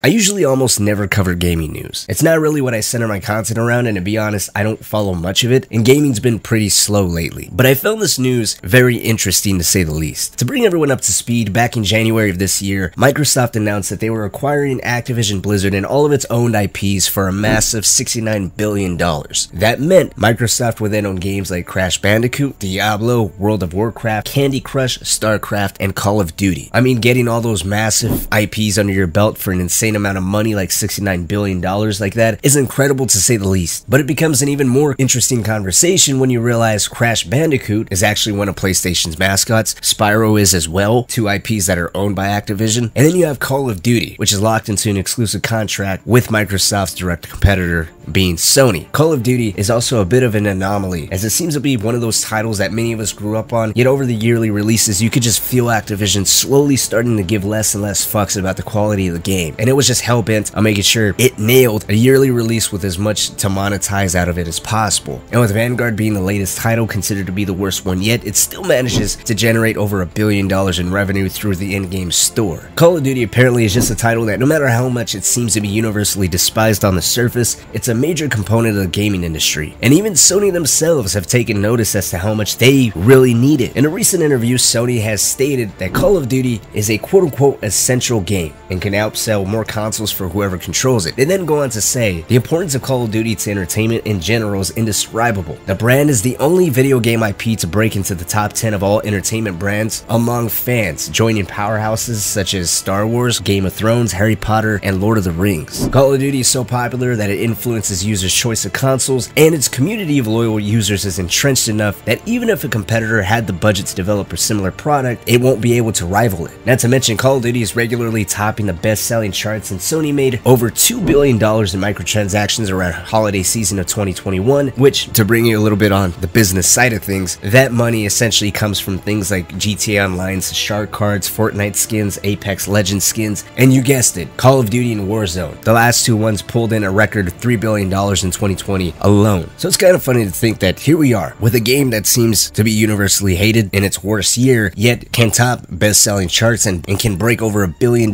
I usually almost never cover gaming news. It's not really what I center my content around, and to be honest, I don't follow much of it, and gaming's been pretty slow lately. But I found this news very interesting, to say the least. To bring everyone up to speed, back in January of this year, Microsoft announced that they were acquiring Activision Blizzard and all of its owned IPs for a massive $69 billion. That meant Microsoft would then own games like Crash Bandicoot, Diablo, World of Warcraft, Candy Crush, StarCraft, and Call of Duty. I mean, getting all those massive IPs under your belt for an insane amount of money, like $69 billion like that, is incredible, to say the least. But it becomes an even more interesting conversation when you realize Crash Bandicoot is actually one of PlayStation's mascots, Spyro is as well, two IPs that are owned by Activision, and then you have Call of Duty, which is locked into an exclusive contract with Microsoft's direct competitor, being Sony. Call of Duty is also a bit of an anomaly, as it seems to be one of those titles that many of us grew up on, yet over the yearly releases, you could just feel Activision slowly starting to give less and less fucks about the quality of the game, and it was just hell-bent on making sure it nailed a yearly release with as much to monetize out of it as possible. And with Vanguard being the latest title considered to be the worst one yet, it still manages to generate over $1 billion in revenue through the in-game store. Call of Duty apparently is just a title that, no matter how much it seems to be universally despised on the surface, it's a major component of the gaming industry, and even Sony themselves have taken notice as to how much they really need it. In a recent interview, Sony has stated that Call of Duty is a quote-unquote essential game and can outsell more consoles for whoever controls it. They then go on to say, the importance of Call of Duty to entertainment in general is indescribable. The brand is the only video game IP to break into the top 10 of all entertainment brands among fans, joining powerhouses such as Star Wars, Game of Thrones, Harry Potter, and Lord of the Rings. Call of Duty is so popular that it influences users' choice of consoles, and its community of loyal users is entrenched enough that even if a competitor had the budget to develop a similar product, it won't be able to rival it. Not to mention, Call of Duty is regularly topping the best-selling charts, and Sony made over $2 billion in microtransactions around holiday season of 2021, which, to bring you a little bit on the business side of things, that money essentially comes from things like GTA Online's shark cards, Fortnite skins, Apex Legends skins, and you guessed it, Call of Duty and Warzone. The last two ones pulled in a record $3 billion in 2020 alone. So it's kind of funny to think that here we are, with a game that seems to be universally hated in its worst year, yet can top best-selling charts and can break over $1 billion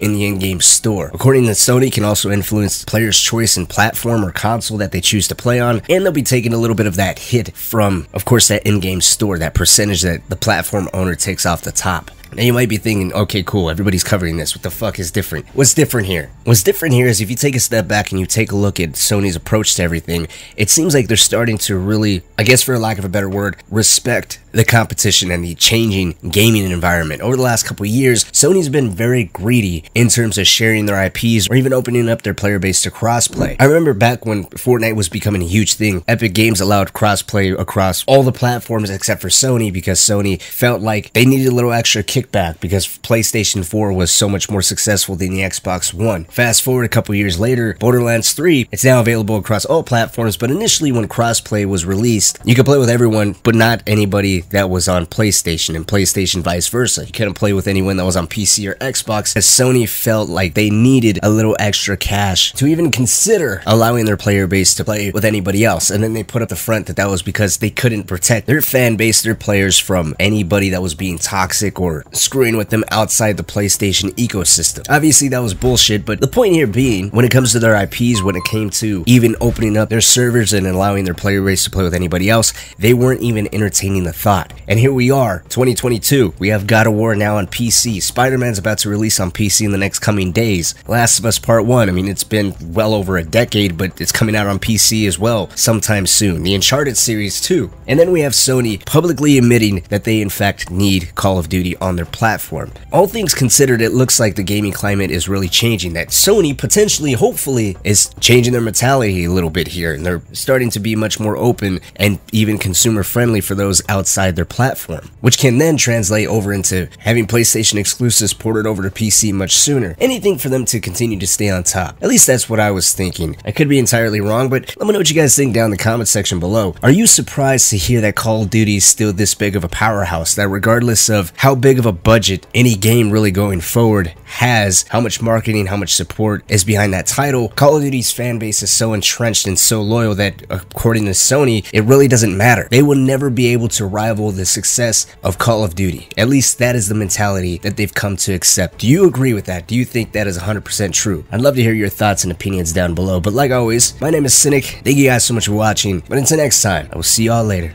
in the in-game store. According to Sony, can also influence players' choice in platform or console that they choose to play on, and they'll be taking a little bit of that hit from, of course, that in-game store, that percentage that the platform owner takes off the top. Now you might be thinking, okay, cool, everybody's covering this, what the fuck is different? What's different here? What's different here is, if you take a step back and you take a look at Sony's approach to everything, it seems like they're starting to really, I guess for lack of a better word, respect the competition and the changing gaming environment. Over the last couple years, Sony's been very greedy in terms of sharing their IPs or even opening up their player base to crossplay. I remember back when Fortnite was becoming a huge thing, Epic Games allowed crossplay across all the platforms except for Sony, because Sony felt like they needed a little extra kickback because PlayStation 4 was so much more successful than the Xbox One. Fast forward a couple years later, Borderlands 3, it's now available across all platforms, but initially when crossplay was released, you could play with everyone, but not anybody that was on PlayStation, and PlayStation vice versa. You couldn't play with anyone that was on PC or Xbox, as Sony felt like they needed a little extra cash to even consider allowing their player base to play with anybody else. And then they put up the front that that was because they couldn't protect their fan base, their players, from anybody that was being toxic or screwing with them outside the PlayStation ecosystem. Obviously that was bullshit, but the point here being, when it comes to their IPs, when it came to even opening up their servers and allowing their player base to play with anybody else, they weren't even entertaining the thought. And here we are, 2022, we have God of War now on PC, Spider-Man's about to release on PC in the next coming days, Last of Us Part 1, I mean, it's been well over a decade, but it's coming out on PC as well sometime soon, the Uncharted series too. And then we have Sony publicly admitting that they in fact need Call of Duty on their platform. All things considered, it looks like the gaming climate is really changing, that Sony potentially, hopefully, is changing their mentality a little bit here, and they're starting to be much more open and even consumer friendly for those outside their platform, which can then translate over into having PlayStation exclusives ported over to PC much sooner. Anything for them to continue to stay on top. At least that's what I was thinking. I could be entirely wrong, but let me know what you guys think down in the comment section below. Are you surprised to hear that Call of Duty is still this big of a powerhouse, that regardless of how big of a a budget any game really going forward has, how much marketing, how much support is behind that title. Call of Duty's fan base is so entrenched and so loyal that, according to Sony, it really doesn't matter. They will never be able to rival the success of Call of Duty. At least that is the mentality that they've come to accept. Do you agree with that? Do you think that is 100% true? I'd love to hear your thoughts and opinions down below. But like always, my name is Cynic. Thank you guys so much for watching. But until next time, I will see y'all later.